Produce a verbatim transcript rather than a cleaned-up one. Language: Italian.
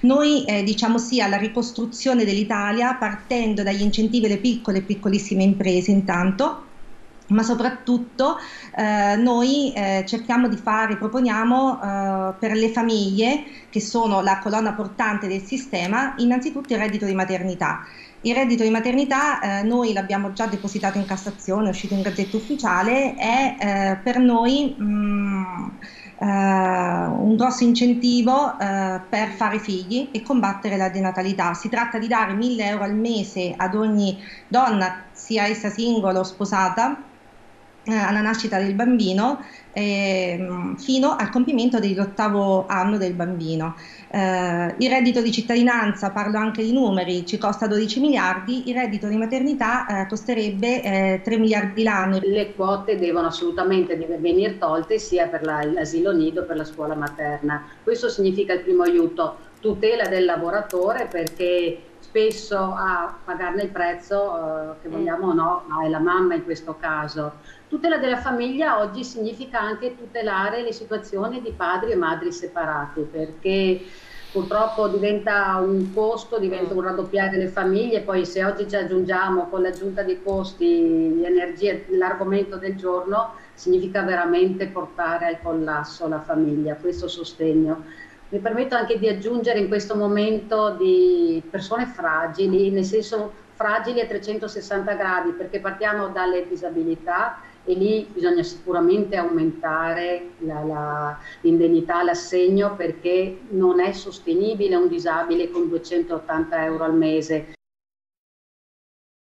Noi eh, diciamo sì alla ricostruzione dell'Italia partendo dagli incentivi alle piccole e piccolissime imprese intanto, ma soprattutto eh, noi eh, cerchiamo di fare, proponiamo eh, per le famiglie che sono la colonna portante del sistema, innanzitutto il reddito di maternità. Il reddito di maternità eh, noi l'abbiamo già depositato in Cassazione, è uscito in Gazzetta Ufficiale, è eh, per noi mh, eh, un grosso incentivo eh, per fare figli e combattere la denatalità. Si tratta di dare mille euro al mese ad ogni donna, sia essa singola o sposata, alla nascita del bambino eh, fino al compimento dell'ottavo anno del bambino. Eh, il reddito di cittadinanza, parlo anche di numeri, ci costa dodici miliardi, il reddito di maternità eh, costerebbe eh, tre miliardi l'anno. Le quote devono assolutamente venire tolte sia per l'asilo nido che per la scuola materna. Questo significa il primo aiuto, tutela del lavoratore perché spesso a pagarne il prezzo, eh, che vogliamo o no, ma è la mamma in questo caso. Tutela della famiglia oggi significa anche tutelare le situazioni di padri e madri separati, perché purtroppo diventa un costo, diventa un raddoppiare delle famiglie, poi se oggi ci aggiungiamo con l'aggiunta di costi, di energia, l'argomento del giorno, significa veramente portare al collasso la famiglia, questo sostegno. Mi permetto anche di aggiungere in questo momento di persone fragili, nel senso fragili a trecentosessanta gradi, perché partiamo dalle disabilità e lì bisogna sicuramente aumentare l'indennità, l'assegno, perché non è sostenibile un disabile con duecentottanta euro al mese.